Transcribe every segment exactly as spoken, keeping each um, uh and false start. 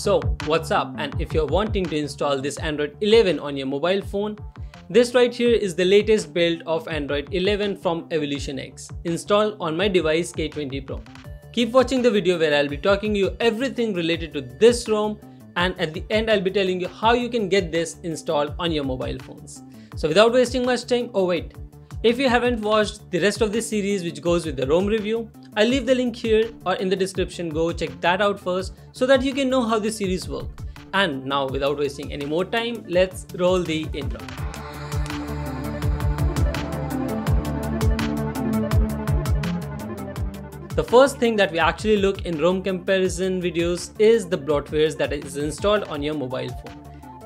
So what's up, and if you're wanting to install this Android eleven on your mobile phone, this right here is the latest build of Android eleven from Evolution X, installed on my device K twenty Pro. Keep watching the video where I'll be talking you everything related to this ROM, and at the end I'll be telling you how you can get this installed on your mobile phones. So without wasting much time, oh wait, if you haven't watched the rest of this series which goes with the ROM review, I'll leave the link here or in the description, go check that out first so that you can know how this series works. And now without wasting any more time, let's roll the intro. The first thing that we actually look in ROM comparison videos is the bloatwares that is installed on your mobile phone.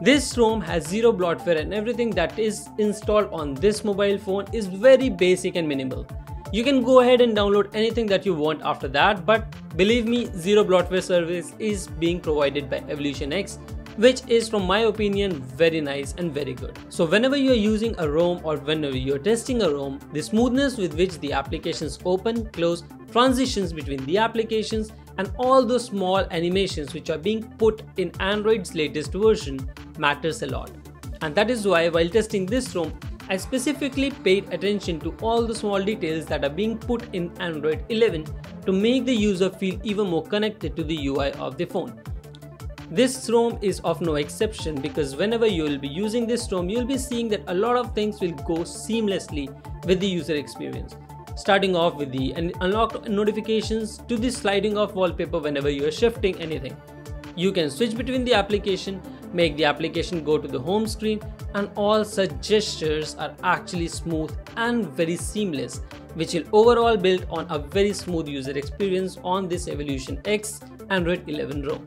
This ROM has zero bloatware, and everything that is installed on this mobile phone is very basic and minimal. You can go ahead and download anything that you want after that, but believe me, zero bloatware service is being provided by Evolution X, which is, from my opinion, very nice and very good. So whenever you are using a ROM or whenever you are testing a ROM, the smoothness with which the applications open, close, transitions between the applications, and all those small animations which are being put in Android's latest version matters a lot. And that is why while testing this ROM, I specifically paid attention to all the small details that are being put in Android eleven to make the user feel even more connected to the U I of the phone. This ROM is of no exception, because whenever you will be using this ROM, you will be seeing that a lot of things will go seamlessly with the user experience. Starting off with the unlocked notifications to the sliding off wallpaper whenever you are shifting anything. You can switch between the application, make the application go to the home screen, and all such gestures are actually smooth and very seamless, which will overall build on a very smooth user experience on this Evolution X Android eleven ROM.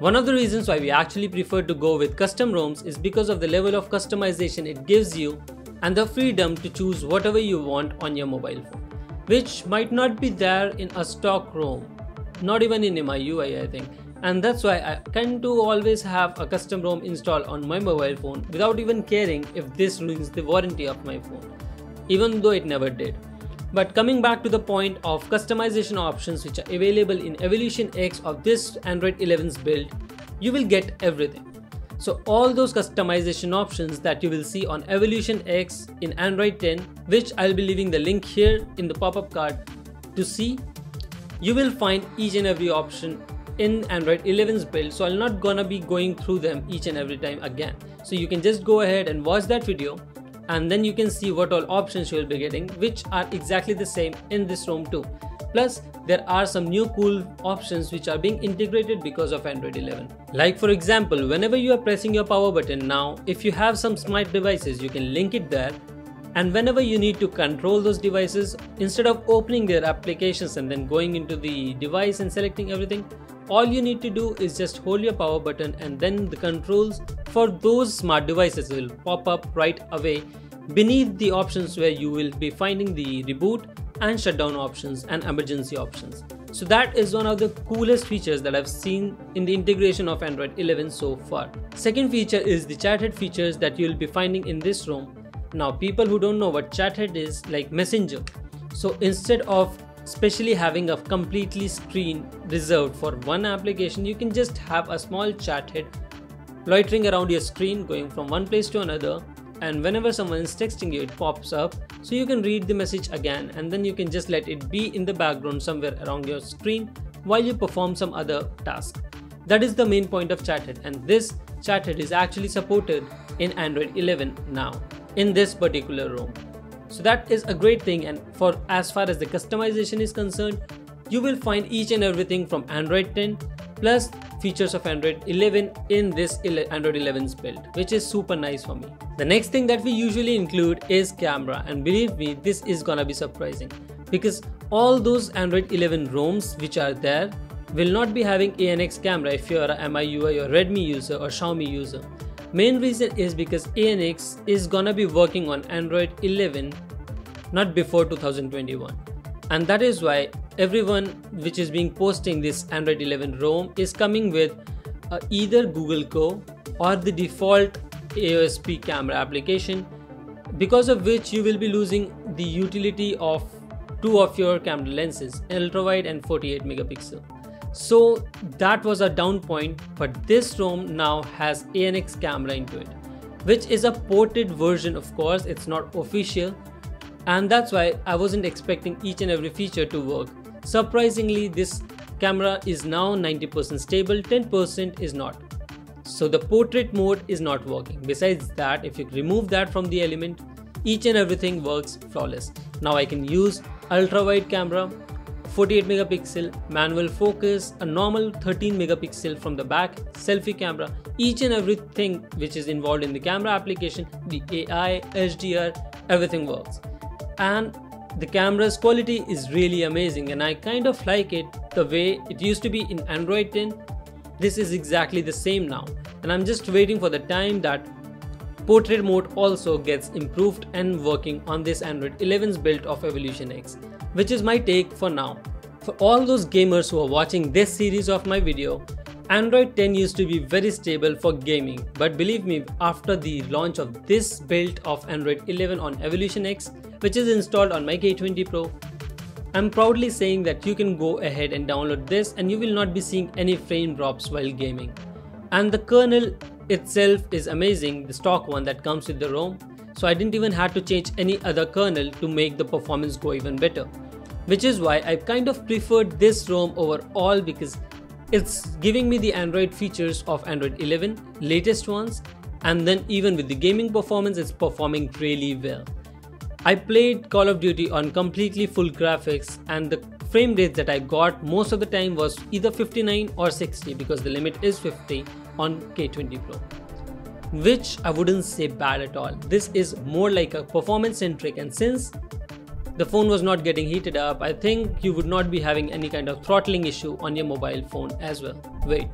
One of the reasons why we actually prefer to go with custom ROMs is because of the level of customization it gives you and the freedom to choose whatever you want on your mobile phone, which might not be there in a stock ROM, not even in M I U I I think. And that's why I tend to always have a custom ROM installed on my mobile phone without even caring if this ruins the warranty of my phone, even though it never did. But coming back to the point of customization options which are available in Evolution X of this Android eleven's build, you will get everything. So all those customization options that you will see on Evolution X in Android ten, which I'll be leaving the link here in the pop-up card to see, you will find each and every option in Android eleven's build. So I'm not gonna be going through them each and every time again. So you can just go ahead and watch that video, and then you can see what all options you will be getting, which are exactly the same in this ROM too. Plus, there are some new cool options which are being integrated because of Android eleven. Like for example, whenever you are pressing your power button now, if you have some smart devices, you can link it there. And whenever you need to control those devices, instead of opening their applications and then going into the device and selecting everything, all you need to do is just hold your power button, and then the controls for those smart devices will pop up right away beneath the options where you will be finding the reboot and shutdown options and emergency options. So that is one of the coolest features that I've seen in the integration of Android eleven so far. Second feature is the chathead features that you'll be finding in this ROM. Now, people who don't know what chathead is, like Messenger. So instead of especially having a completely screen reserved for one application, you can just have a small chat head loitering around your screen, going from one place to another, and whenever someone is texting you, it pops up so you can read the message again, and then you can just let it be in the background somewhere around your screen while you perform some other task. That is the main point of chat head, and this chat head is actually supported in Android eleven now in this particular ROM. So that is a great thing, and for as far as the customization is concerned, you will find each and everything from Android ten plus features of Android eleven in this Android eleven's build, which is super nice for me. The next thing that we usually include is camera, and believe me, this is gonna be surprising, because all those Android eleven ROMs which are there will not be having A N X camera if you are a M I U I or Redmi user or Xiaomi user. Main reason is because A N X is gonna be working on Android eleven not before two thousand twenty-one, and that is why everyone which is being posting this Android eleven ROM is coming with uh, either Google Go or the default A O S P camera application, because of which you will be losing the utility of two of your camera lenses, ultra wide and forty-eight megapixel. So that was a down point, but this ROM now has A N X camera into it, which is a ported version, of course, it's not official. And that's why I wasn't expecting each and every feature to work. Surprisingly, this camera is now ninety percent stable, ten percent is not. So the portrait mode is not working. Besides that, if you remove that from the element, each and everything works flawless. Now I can use ultra wide camera, forty-eight megapixel, manual focus, a normal thirteen megapixel from the back, selfie camera, each and everything which is involved in the camera application, the A I, H D R, everything works. And the camera's quality is really amazing, and I kind of like it the way it used to be in Android ten. This is exactly the same now, and I'm just waiting for the time that portrait mode also gets improved and working on this Android eleven's build of Evolution X, which is my take for now. For all those gamers who are watching this series of my video, Android ten used to be very stable for gaming, but believe me, after the launch of this build of Android eleven on Evolution X, which is installed on my K twenty Pro, I'm proudly saying that you can go ahead and download this and you will not be seeing any frame drops while gaming. And the kernel itself is amazing, the stock one that comes with the ROM, so I didn't even have to change any other kernel to make the performance go even better. Which is why I kind of preferred this ROM overall, because it's giving me the Android features of Android eleven, latest ones, and then even with the gaming performance, it's performing really well. I played Call of Duty on completely full graphics, and the frame rates that I got most of the time was either fifty-nine or sixty, because the limit is fifty on K twenty Pro, which I wouldn't say bad at all. This is more like a performance centric, and since the phone was not getting heated up, I think you would not be having any kind of throttling issue on your mobile phone as well. Wait,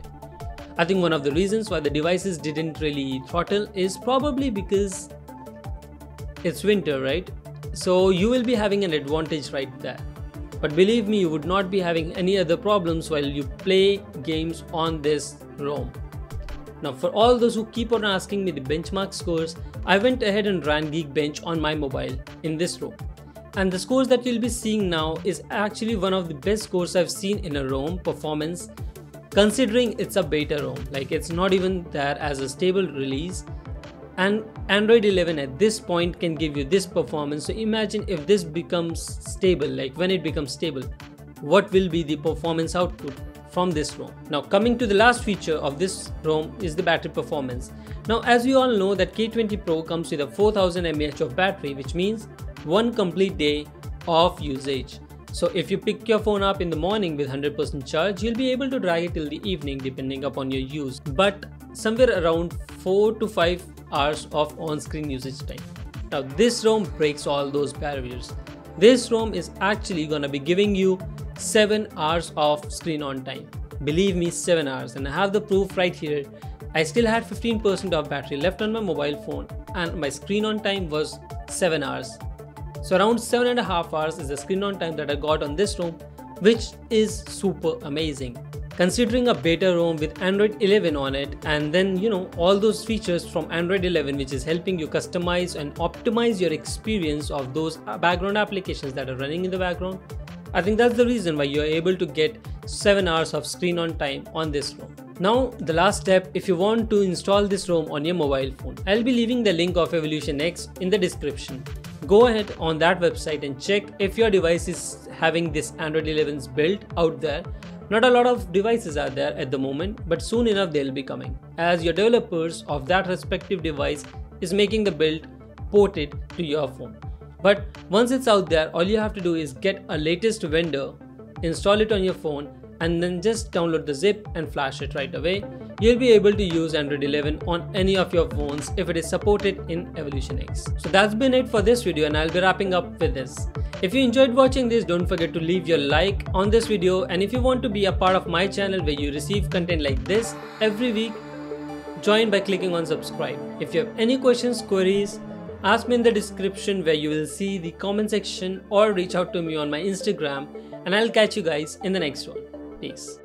I think one of the reasons why the devices didn't really throttle is probably because it's winter, right? So you will be having an advantage right there. But believe me, you would not be having any other problems while you play games on this ROM. Now, for all those who keep on asking me the benchmark scores, I went ahead and ran Geekbench on my mobile in this ROM. And the scores that you'll be seeing now is actually one of the best scores I've seen in a ROM performance, considering it's a beta ROM. Like, it's not even there as a stable release. And Android eleven at this point can give you this performance. So imagine if this becomes stable, like when it becomes stable, what will be the performance output from this ROM? Now, coming to the last feature of this ROM is the battery performance. Now, as you all know that K twenty Pro comes with a four thousand milliamp hour of battery, which means one complete day of usage. So if you pick your phone up in the morning with one hundred percent charge, you'll be able to drag it till the evening depending upon your use, but somewhere around four to five hours of on-screen usage time. Now this ROM breaks all those barriers. This ROM is actually gonna be giving you seven hours of screen on time. Believe me, seven hours, and I have the proof right here. I still had fifteen percent of battery left on my mobile phone and my screen on time was seven hours. So around seven and a half hours is the screen on time that I got on this ROM, which is super amazing. Considering a beta ROM with Android eleven on it, and then you know all those features from Android eleven which is helping you customize and optimize your experience of those background applications that are running in the background, I think that's the reason why you're able to get seven hours of screen on time on this ROM. Now the last step, if you want to install this ROM on your mobile phone, I'll be leaving the link of Evolution X in the description. Go ahead on that website and check if your device is having this Android eleven's build out there. Not a lot of devices are there at the moment, but soon enough they'll be coming, as your developers of that respective device is making the build ported to your phone. But once it's out there, all you have to do is get a latest vendor, install it on your phone, and then just download the zip and flash it right away. You'll be able to use Android eleven on any of your phones if it is supported in Evolution X. So that's been it for this video, and I'll be wrapping up with this. If you enjoyed watching this, don't forget to leave your like on this video, and if you want to be a part of my channel where you receive content like this every week, join by clicking on subscribe. If you have any questions, queries, ask me in the description where you will see the comment section, or reach out to me on my Instagram, and I'll catch you guys in the next one. Peace.